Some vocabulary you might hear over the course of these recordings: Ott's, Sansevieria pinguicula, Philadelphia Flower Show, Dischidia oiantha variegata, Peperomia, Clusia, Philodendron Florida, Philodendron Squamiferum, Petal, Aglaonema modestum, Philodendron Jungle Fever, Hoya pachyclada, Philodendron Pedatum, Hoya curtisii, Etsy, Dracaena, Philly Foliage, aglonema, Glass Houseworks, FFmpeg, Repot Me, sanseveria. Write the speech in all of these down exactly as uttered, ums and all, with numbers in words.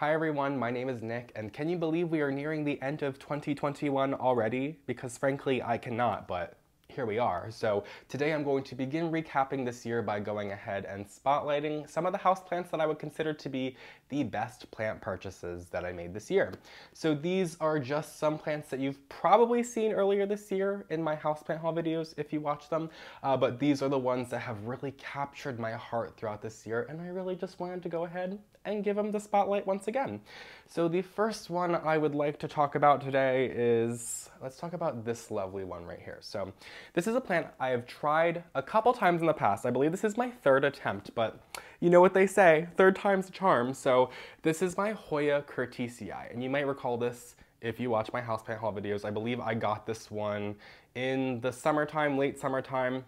Hi everyone, my name is Nick, and can you believe we are nearing the end of twenty twenty-one already? Because frankly, I cannot, but here we are. So today I'm going to begin recapping this year by going ahead and spotlighting some of the houseplants that I would consider to be the best plant purchases that I made this year. So these are just some plants that you've probably seen earlier this year in my houseplant haul videos if you watch them, uh, but these are the ones that have really captured my heart throughout this year, and I really just wanted to go ahead and give them the spotlight once again. So the first one I would like to talk about today is, let's talk about this lovely one right here. So this is a plant I have tried a couple times in the past. I believe this is my third attempt, but you know what they say, third time's a charm. So this is my Hoya curtisii, and you might recall this if you watch my houseplant haul videos. I believe I got this one in the summertime, late summertime,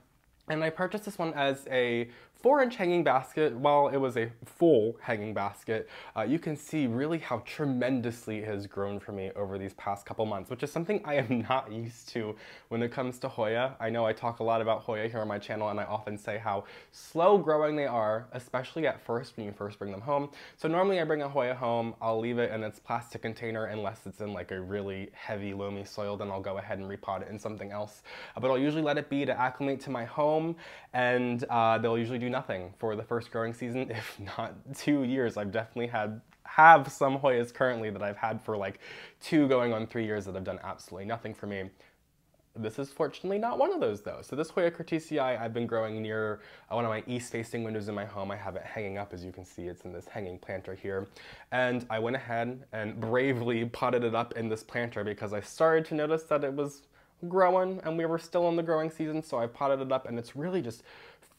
and I purchased this one as a four inch hanging basket. While it was a full hanging basket, uh, you can see really how tremendously it has grown for me over these past couple months, which is something I am not used to when it comes to Hoya. I know I talk a lot about Hoya here on my channel, and I often say how slow growing they are, especially at first when you first bring them home. So normally I bring a Hoya home, I'll leave it in its plastic container unless it's in like a really heavy loamy soil, then I'll go ahead and repot it in something else. Uh, but I'll usually let it be to acclimate to my home, and uh, they'll usually do nothing for the first growing season, if not two years. I've definitely had have some Hoyas currently that I've had for like two going on three years that have done absolutely nothing for me. This is fortunately not one of those though. So this Hoya curtisii I've been growing near one of my east facing windows in my home. I have it hanging up, as you can see, it's in this hanging planter here. And I went ahead and bravely potted it up in this planter because I started to notice that it was growing and we were still in the growing season. So I potted it up, and it's really just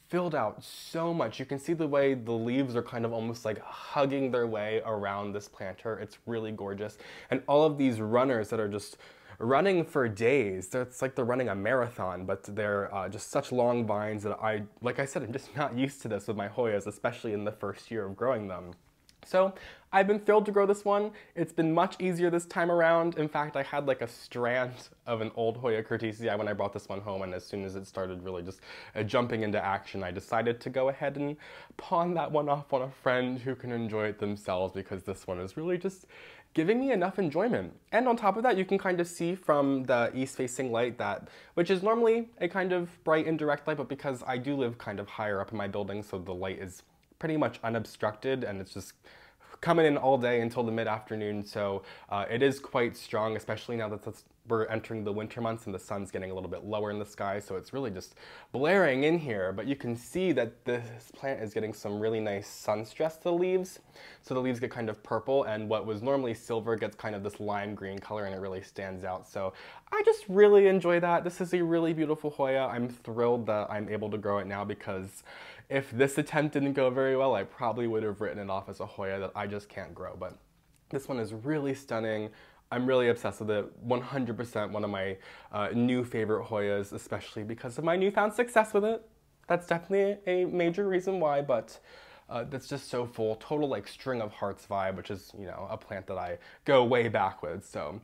filled out so much. You can see the way the leaves are kind of almost like hugging their way around this planter. It's really gorgeous. And all of these runners that are just running for days, it's like they're running a marathon, but they're uh, just such long vines that I, like I said, I'm just not used to this with my Hoyas, especially in the first year of growing them. So I've been thrilled to grow this one. It's been much easier this time around. In fact, I had like a strand of an old Hoya curtisii when I brought this one home, and as soon as it started really just uh, jumping into action, I decided to go ahead and pawn that one off on a friend who can enjoy it themselves, because this one is really just giving me enough enjoyment. And on top of that, you can kind of see from the east-facing light that, which is normally a kind of bright indirect light, but because I do live kind of higher up in my building, so the light is pretty much unobstructed, and it's just coming in all day until the mid-afternoon, so uh, it is quite strong, especially now that that's, we're entering the winter months and the sun's getting a little bit lower in the sky, so it's really just blaring in here. But you can see that this plant is getting some really nice sun stress to the leaves, so the leaves get kind of purple, and what was normally silver gets kind of this lime green color, and it really stands out. So I just really enjoy that. This is a really beautiful Hoya. I'm thrilled that I'm able to grow it now, because if this attempt didn't go very well, I probably would have written it off as a Hoya that I just can't grow. But this one is really stunning. I'm really obsessed with it. one hundred percent one of my uh, new favorite Hoyas, especially because of my newfound success with it. That's definitely a major reason why, but uh, that's just so full. Total like string of hearts vibe, which is, you know, a plant that I go way back with. So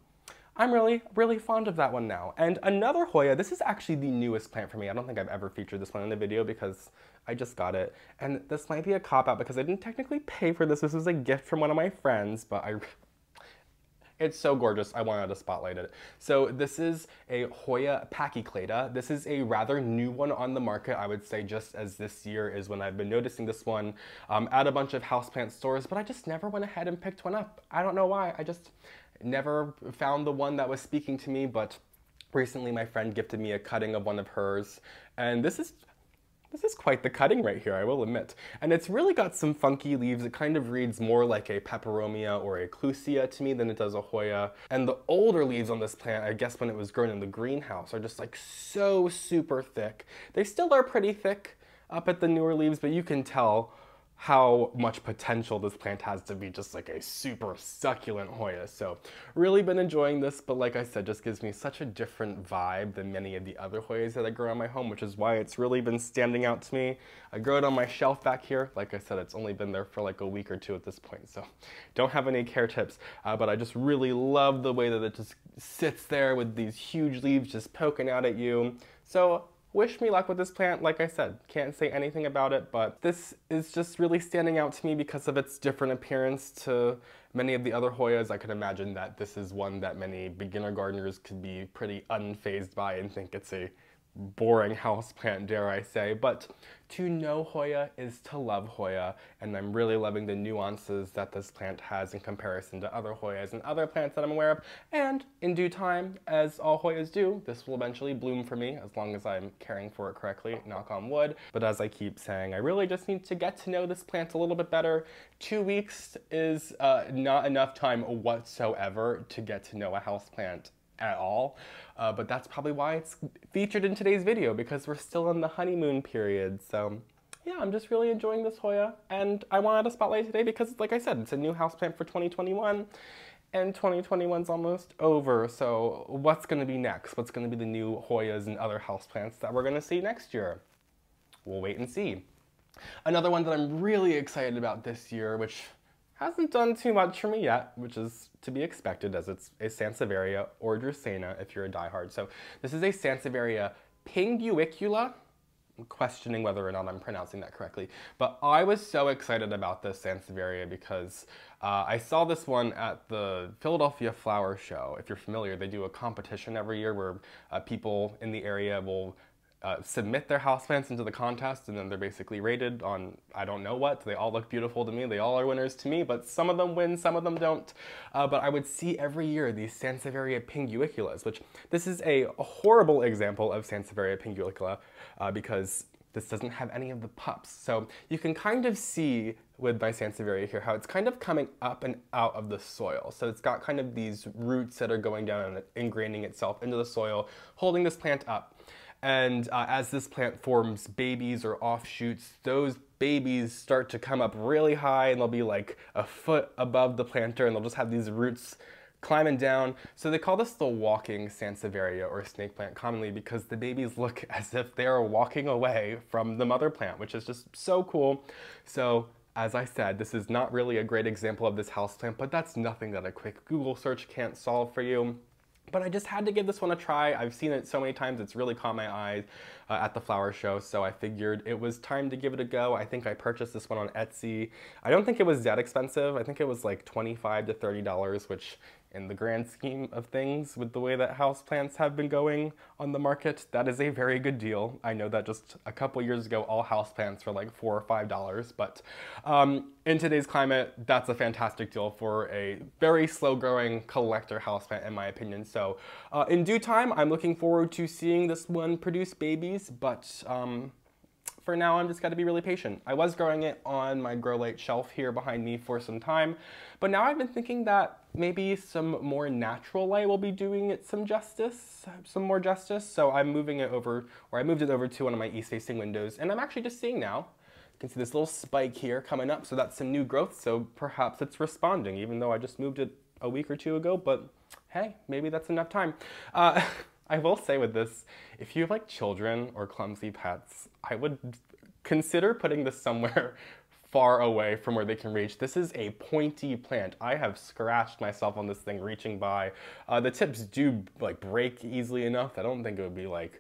I'm really, really fond of that one now. And another Hoya, this is actually the newest plant for me. I don't think I've ever featured this one in a video because I just got it. And this might be a cop-out because I didn't technically pay for this. This was a gift from one of my friends, but I, it's so gorgeous, I wanted to spotlight it. So this is a Hoya pachyclada. This is a rather new one on the market, I would say, just as this year is when I've been noticing this one um, at a bunch of houseplant stores, but I just never went ahead and picked one up. I don't know why, I just never found the one that was speaking to me, but recently my friend gifted me a cutting of one of hers, and this is This is quite the cutting right here, I will admit. And it's really got some funky leaves. It kind of reads more like a peperomia or a clusia to me than it does a Hoya. And the older leaves on this plant, I guess when it was grown in the greenhouse, are just like so super thick. They still are pretty thick up at the newer leaves, but you can tell how much potential this plant has to be just like a super succulent Hoya. So really been enjoying this, but like I said, just gives me such a different vibe than many of the other Hoyas that I grow in my home, which is why it's really been standing out to me. I grow it on my shelf back here. Like I said, it's only been there for like a week or two at this point, so don't have any care tips, uh, but I just really love the way that it just sits there with these huge leaves just poking out at you. So Wish me luck with this plant. Like I said, can't say anything about it, but this is just really standing out to me because of its different appearance to many of the other Hoyas. I could imagine that this is one that many beginner gardeners could be pretty unfazed by and think it's a boring houseplant, dare I say, but to know Hoya is to love Hoya, and I'm really loving the nuances that this plant has in comparison to other Hoyas and other plants that I'm aware of, and in due time, as all Hoyas do, this will eventually bloom for me, as long as I'm caring for it correctly, knock on wood. But as I keep saying, I really just need to get to know this plant a little bit better. Two weeks is uh, not enough time whatsoever to get to know a houseplant at all, uh, but that's probably why it's featured in today's video, because we're still in the honeymoon period. So yeah, I'm just really enjoying this Hoya, and I wanted to spotlight today because, like I said, it's a new houseplant for twenty twenty-one, and twenty twenty-one's almost over, so what's going to be next? What's going to be the new Hoyas and other houseplants that we're going to see next year? We'll wait and see. Another one that I'm really excited about this year, which hasn't done too much for me yet, which is to be expected, as it's a Sansevieria or Dracaena if you're a diehard. So this is a Sansevieria pinguicula. I'm questioning whether or not I'm pronouncing that correctly, but I was so excited about this Sansevieria because uh, I saw this one at the Philadelphia Flower Show. If you're familiar, they do a competition every year where uh, people in the area will Uh, submit their houseplants into the contest, and then they're basically rated on I don't know what. They all look beautiful to me, they all are winners to me, but some of them win, some of them don't. Uh, but I would see every year these Sansevieria pinguiculas, which this is a horrible example of Sansevieria pinguicula uh, because this doesn't have any of the pups. So you can kind of see with my Sansevieria here how it's kind of coming up and out of the soil. So it's got kind of these roots that are going down and ingraining itself into the soil, holding this plant up. And uh, as this plant forms babies or offshoots, those babies start to come up really high, and they'll be like a foot above the planter, and they'll just have these roots climbing down. So they call this the walking Sansevieria or snake plant commonly, because the babies look as if they are walking away from the mother plant, which is just so cool. So as I said, this is not really a great example of this houseplant, but that's nothing that a quick Google search can't solve for you. But I just had to give this one a try. I've seen it so many times, it's really caught my eye uh, at the flower show, so I figured it was time to give it a go. I think I purchased this one on Etsy. I don't think it was that expensive. I think it was like twenty-five to thirty dollars, which in the grand scheme of things, with the way that houseplants have been going on the market, that is a very good deal. I know that just a couple years ago, all houseplants were like four or five dollars, but um, in today's climate, that's a fantastic deal for a very slow-growing collector houseplant, in my opinion. So uh, in due time, I'm looking forward to seeing this one produce babies, but um, for now, I'm just got to be really patient. I was growing it on my grow light shelf here behind me for some time, but now I've been thinking that maybe some more natural light will be doing it some justice, some more justice. So I'm moving it over, or I moved it over to one of my east-facing windows, and I'm actually just seeing now. You can see this little spike here coming up, so that's some new growth, so perhaps it's responding, even though I just moved it a week or two ago, but hey, maybe that's enough time. Uh, I will say with this, if you have like children or clumsy pets, I would consider putting this somewhere far away from where they can reach. This is a pointy plant. I have scratched myself on this thing reaching by. Uh, the tips do like break easily enough. I don't think it would be like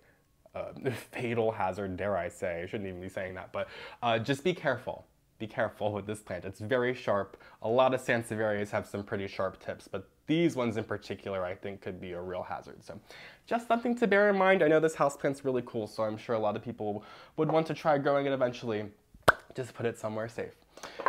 a fatal hazard, dare I say. I shouldn't even be saying that, but uh, just be careful. Be careful with this plant. It's very sharp. A lot of Sansevierias have some pretty sharp tips, but these ones in particular, I think, could be a real hazard. So just something to bear in mind. I know this houseplant's really cool, so I'm sure a lot of people would want to try growing it eventually. Just put it somewhere safe.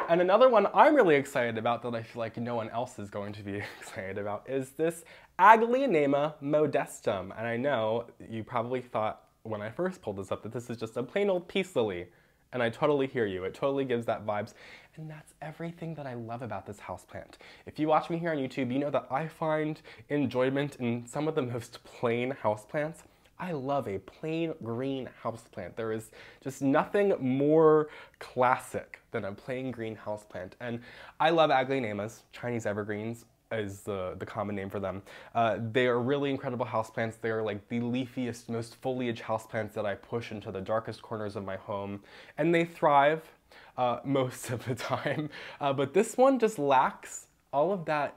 And another one I'm really excited about that I feel like no one else is going to be excited about is this Aglaonema modestum. And I know you probably thought when I first pulled this up that this is just a plain old peace lily. And I totally hear you. It totally gives that vibes. And that's everything that I love about this houseplant. If you watch me here on YouTube, you know that I find enjoyment in some of the most plain houseplants. I love a plain green houseplant. There is just nothing more classic than a plain green houseplant. And I love Aglaonemas, Chinese evergreens is the, the common name for them. Uh, they are really incredible houseplants. They are like the leafiest, most foliage houseplants that I push into the darkest corners of my home. And they thrive uh, most of the time. Uh, but this one just lacks all of that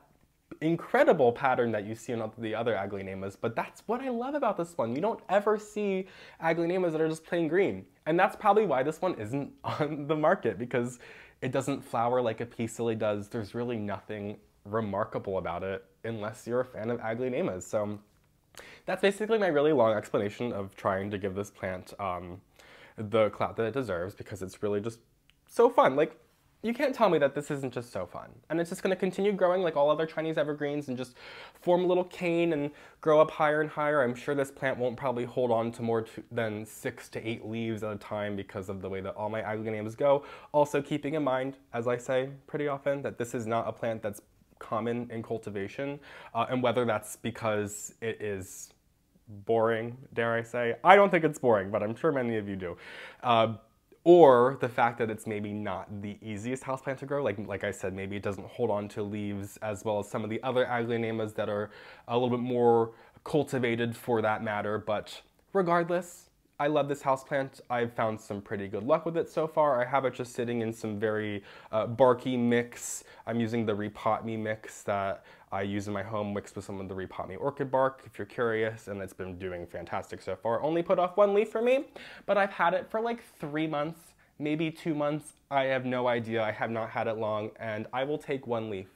incredible pattern that you see in the other Aglaonemas, but that's what I love about this one. You don't ever see Aglaonemas that are just plain green. And that's probably why this one isn't on the market, because it doesn't flower like a Peace Lily does. There's really nothing remarkable about it unless you're a fan of Aglaonemas. So that's basically my really long explanation of trying to give this plant um, the clout that it deserves, because it's really just so fun. Like, you can't tell me that this isn't just so fun. And it's just gonna continue growing like all other Chinese evergreens and just form a little cane and grow up higher and higher. I'm sure this plant won't probably hold on to more than six to eight leaves at a time because of the way that all my Aglaonemas go. Also keeping in mind, as I say pretty often, that this is not a plant that's common in cultivation, uh, and whether that's because it is boring, dare I say. I don't think it's boring, but I'm sure many of you do. Uh, or the fact that it's maybe not the easiest houseplant to grow. Like, like I said, maybe it doesn't hold on to leaves as well as some of the other Aglaonemas that are a little bit more cultivated for that matter. But regardless, I love this houseplant. I've found some pretty good luck with it so far. I have it just sitting in some very uh, barky mix. I'm using the Repot Me mix that I use in my home, mixed with some of the Repot Me orchid bark, if you're curious, and it's been doing fantastic so far. Only put off one leaf for me, but I've had it for like three months, maybe two months. I have no idea. I have not had it long, and I will take one leaf.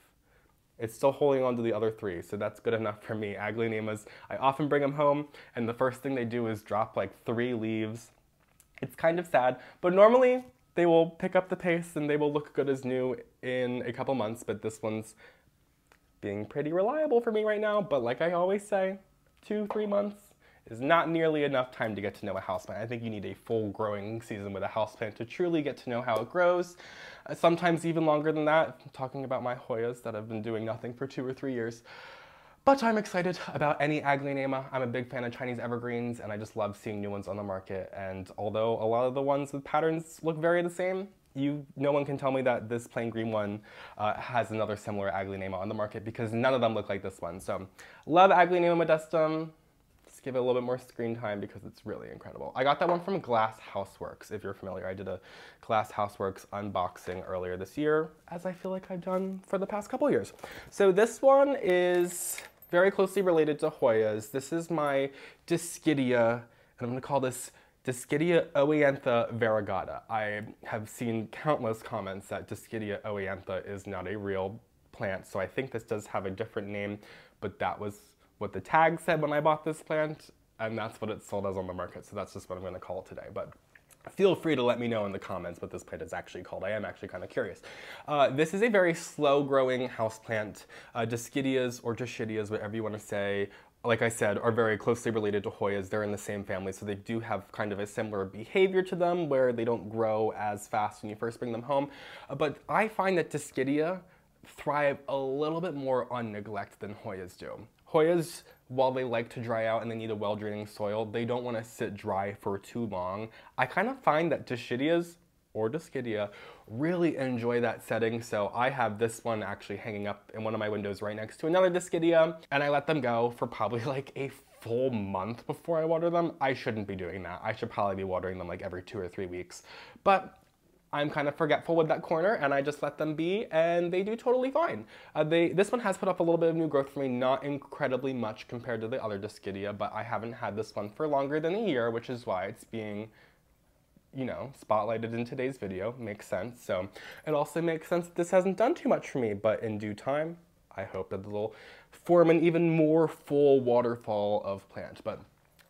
It's still holding on to the other three, so that's good enough for me. Aglaonemas, I often bring them home, and the first thing they do is drop like three leaves. It's kind of sad, but normally they will pick up the pace and they will look good as new in a couple months, but this one's being pretty reliable for me right now. But like I always say, two, three months is not nearly enough time to get to know a houseplant. I think you need a full growing season with a houseplant to truly get to know how it grows. Uh, sometimes even longer than that. I'm talking about my Hoyas that have been doing nothing for two or three years. But I'm excited about any Aglaonema. I'm a big fan of Chinese evergreens, and I just love seeing new ones on the market. And although a lot of the ones with patterns look very the same, you, no one can tell me that this plain green one uh, has another similar Aglaonema on the market, because none of them look like this one. So, love Aglaonema modestum. Give it a little bit more screen time because it's really incredible. I got that one from Glass Houseworks, if you're familiar. I did a Glass Houseworks unboxing earlier this year, as I feel like I've done for the past couple years. So this one is very closely related to Hoyas. This is my Dischidia, and I'm gonna call this Dischidia oiantha variegata. I have seen countless comments that Dischidia oiantha is not a real plant, so I think this does have a different name, but that was what the tag said when I bought this plant, and that's what it's sold as on the market, so that's just what I'm going to call it today. But feel free to let me know in the comments what this plant is actually called. I am actually kind of curious. Uh, this is a very slow-growing houseplant. Uh, Dischidias or Dischidias, whatever you want to say, like I said, are very closely related to Hoyas. They're in the same family, so they do have kind of a similar behavior to them, where they don't grow as fast when you first bring them home. Uh, but I find that Dischidia thrive a little bit more on neglect than Hoyas do. Hoyas, while they like to dry out and they need a well-draining soil, they don't want to sit dry for too long. I kind of find that Dischidias or Dischidia really enjoy that setting, so I have this one actually hanging up in one of my windows right next to another Dischidia, and I let them go for probably like a full month before I water them. I shouldn't be doing that. I should probably be watering them like every two or three weeks, but I'm kind of forgetful with that corner, and I just let them be, and they do totally fine. Uh, they, this one has put up a little bit of new growth for me, not incredibly much compared to the other Dischidia, but I haven't had this one for longer than a year, which is why it's being, you know, spotlighted in today's video. Makes sense. So it also makes sense that this hasn't done too much for me, but in due time, I hope that it'll form an even more full waterfall of plant. But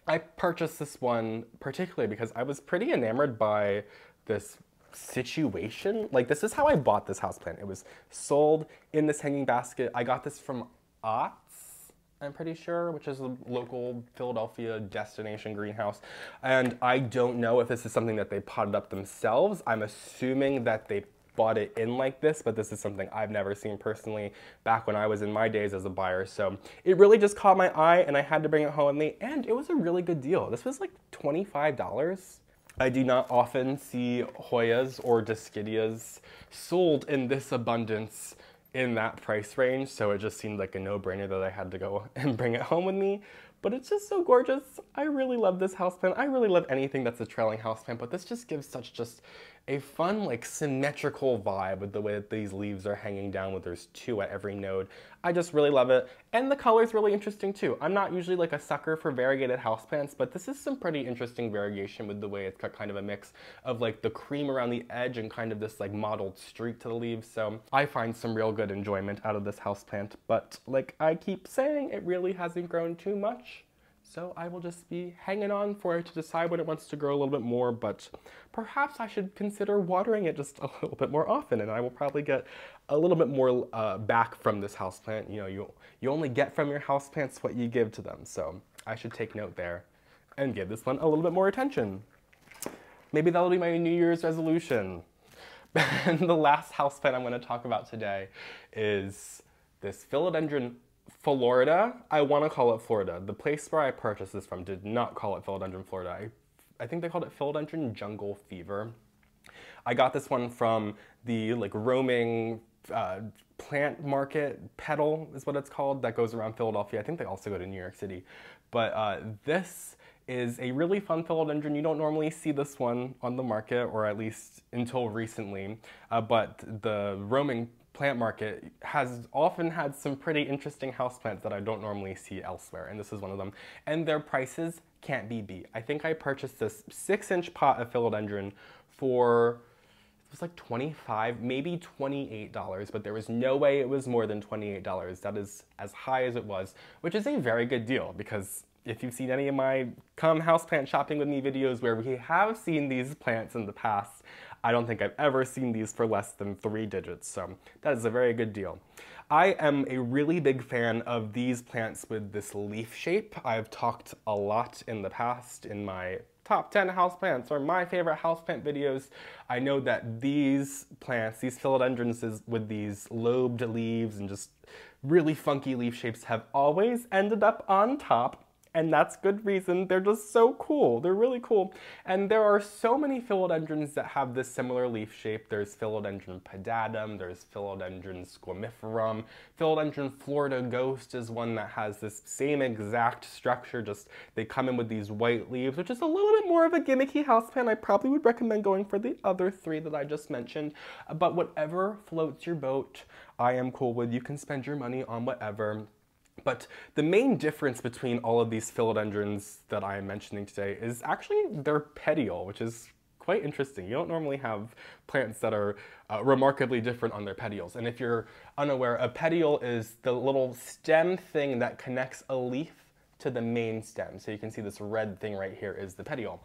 I purchased this one particularly because I was pretty enamored by this situation. Like, this is how I bought this houseplant. It was sold in this hanging basket. I got this from Ott's, I'm pretty sure, which is a local Philadelphia destination greenhouse. And I don't know if this is something that they potted up themselves. I'm assuming that they bought it in like this, but this is something I've never seen personally back when I was in my days as a buyer. So it really just caught my eye, and I had to bring it home with me, and it was a really good deal. This was like twenty-five dollars. I do not often see Hoyas or Dischidias sold in this abundance in that price range, so it just seemed like a no-brainer that I had to go and bring it home with me. But it's just so gorgeous. I really love this houseplant. I really love anything that's a trailing houseplant, but this just gives such just a fun, like, symmetrical vibe with the way that these leaves are hanging down, with there's two at every node. I just really love it. And the color's really interesting too. I'm not usually like a sucker for variegated houseplants, but this is some pretty interesting variegation with the way it's got kind of a mix of like the cream around the edge and kind of this like mottled streak to the leaves. So I find some real good enjoyment out of this houseplant, but like I keep saying, it really hasn't grown too much. So I will just be hanging on for it to decide when it wants to grow a little bit more, but perhaps I should consider watering it just a little bit more often, and I will probably get a little bit more uh, back from this houseplant. You know, you, you only get from your houseplants what you give to them, so I should take note there and give this one a little bit more attention. Maybe that'll be my New Year's resolution. And the last houseplant I'm gonna talk about today is this Philodendron Florida. I want to call it Florida. The place where I purchased this from did not call it Philodendron Florida. I, I think they called it Philodendron Jungle Fever. I got this one from the like roaming uh, plant market. Petal is what it's called, that goes around Philadelphia. I think they also go to New York City. But uh, this is a really fun philodendron. You don't normally see this one on the market, or at least until recently, uh, but the roaming plant market has often had some pretty interesting houseplants that I don't normally see elsewhere, and this is one of them. And their prices can't be beat. I think I purchased this six inch pot of philodendron for, it was like twenty-five dollars, maybe twenty-eight dollars, but there was no way it was more than twenty-eight dollars. That is as high as it was, which is a very good deal, because if you've seen any of my come houseplant shopping with me videos where we have seen these plants in the past, I don't think I've ever seen these for less than three digits, so that is a very good deal. I am a really big fan of these plants with this leaf shape. I've talked a lot in the past in my top ten houseplants or my favorite houseplant videos. I know that these plants, these philodendrons with these lobed leaves and just really funky leaf shapes, have always ended up on top. And that's good reason. They're just so cool. They're really cool. And there are so many philodendrons that have this similar leaf shape. There's Philodendron Pedatum, there's Philodendron Squamiferum. Philodendron Florida Ghost is one that has this same exact structure, just they come in with these white leaves, which is a little bit more of a gimmicky houseplant. I probably would recommend going for the other three that I just mentioned, but whatever floats your boat, I am cool with. You can spend your money on whatever. But the main difference between all of these philodendrons that I am mentioning today is actually their petiole, which is quite interesting. You don't normally have plants that are uh, remarkably different on their petioles. And if you're unaware, a petiole is the little stem thing that connects a leaf to the main stem. So you can see this red thing right here is the petiole.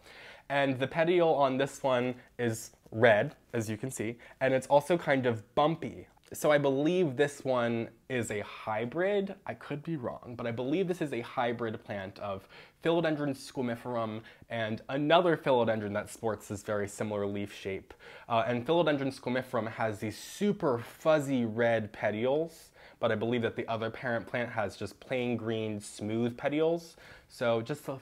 And the petiole on this one is red, as you can see, and it's also kind of bumpy. So I believe this one is a hybrid. I could be wrong, but I believe this is a hybrid plant of Philodendron Squamiferum and another philodendron that sports this very similar leaf shape. Uh, and Philodendron Squamiferum has these super fuzzy red petioles, but I believe that the other parent plant has just plain green, smooth petioles. So just a,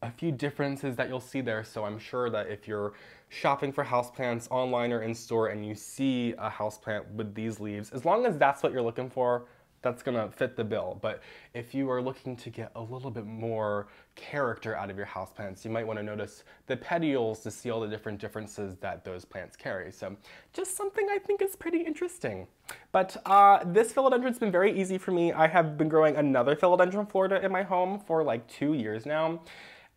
a few differences that you'll see there. So I'm sure that if you're shopping for houseplants online or in store and you see a houseplant with these leaves, as long as that's what you're looking for, that's gonna fit the bill. But if you are looking to get a little bit more character out of your houseplants, you might wanna notice the petioles to see all the different differences that those plants carry. So just something I think is pretty interesting. But uh, this philodendron's been very easy for me. I have been growing another Philodendron Florida in my home for like two years now.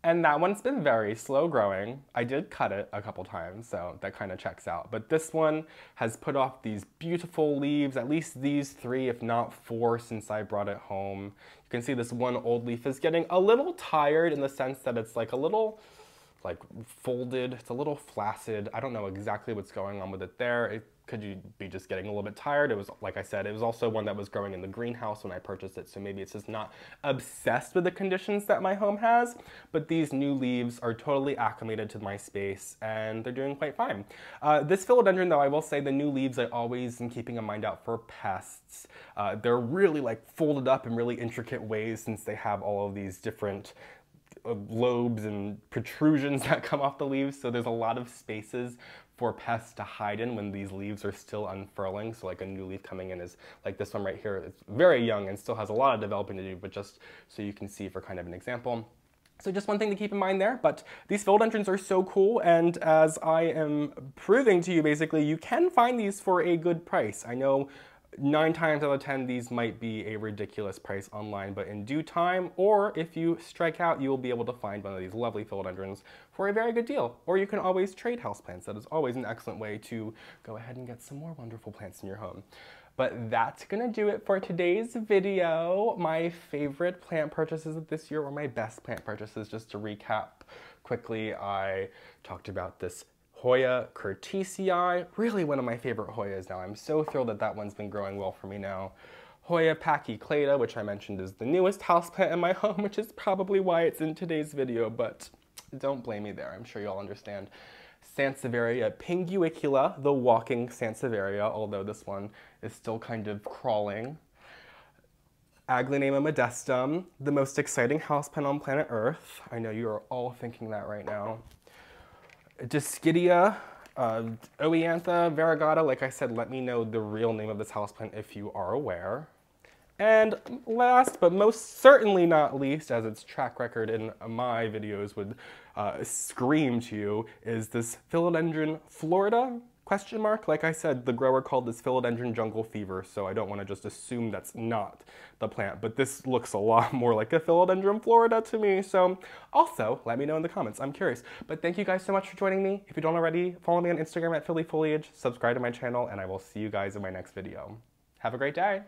And that one's been very slow growing. I did cut it a couple times, so that kind of checks out. But this one has put off these beautiful leaves, at least these three, if not four, since I brought it home. You can see this one old leaf is getting a little tired in the sense that it's like a little like folded, it's a little flaccid. I don't know exactly what's going on with it there. It could you be just getting a little bit tired. It was, like I said, it was also one that was growing in the greenhouse when I purchased it, so maybe it's just not obsessed with the conditions that my home has. But these new leaves are totally acclimated to my space, and they're doing quite fine. Uh, this philodendron, though, I will say the new leaves, I always am keeping a mind out for pests. Uh, they're really like folded up in really intricate ways since they have all of these different lobes and protrusions that come off the leaves, so there's a lot of spaces for pests to hide in when these leaves are still unfurling. So like a new leaf coming in is like this one right here. It's very young and still has a lot of developing to do, but just so you can see for kind of an example. So just one thing to keep in mind there, but these philodendrons are so cool, and as I am proving to you basically, you can find these for a good price. I know nine times out of ten these might be a ridiculous price online, but in due time, or if you strike out, you will be able to find one of these lovely philodendrons for a very good deal. Or you can always trade houseplants. That is always an excellent way to go ahead and get some more wonderful plants in your home. But that's gonna do it for today's video. My favorite plant purchases of this year, or my best plant purchases, just to recap quickly, I talked about this Hoya curtisii, really one of my favorite Hoyas now. I'm so thrilled that that one's been growing well for me now. Hoya pachyclada, which I mentioned is the newest houseplant in my home, which is probably why it's in today's video, but don't blame me there, I'm sure you all understand. Sansevieria pinguicula, the walking Sansevieria, although this one is still kind of crawling. Aglaonema modestum, the most exciting houseplant on planet Earth. I know you are all thinking that right now. Dischidia uh, oiantha variegata. Like I said, let me know the real name of this houseplant if you are aware. And last, but most certainly not least, as its track record in my videos would uh, scream to you, is this Philodendron Florida, question mark. Like I said, the grower called this Philodendron Jungle Fever, so I don't want to just assume that's not the plant, but this looks a lot more like a Philodendron Florida to me, so also let me know in the comments, I'm curious. But thank you guys so much for joining me. If you don't already, follow me on Instagram at Philly Foliage, subscribe to my channel, and I will see you guys in my next video. Have a great day!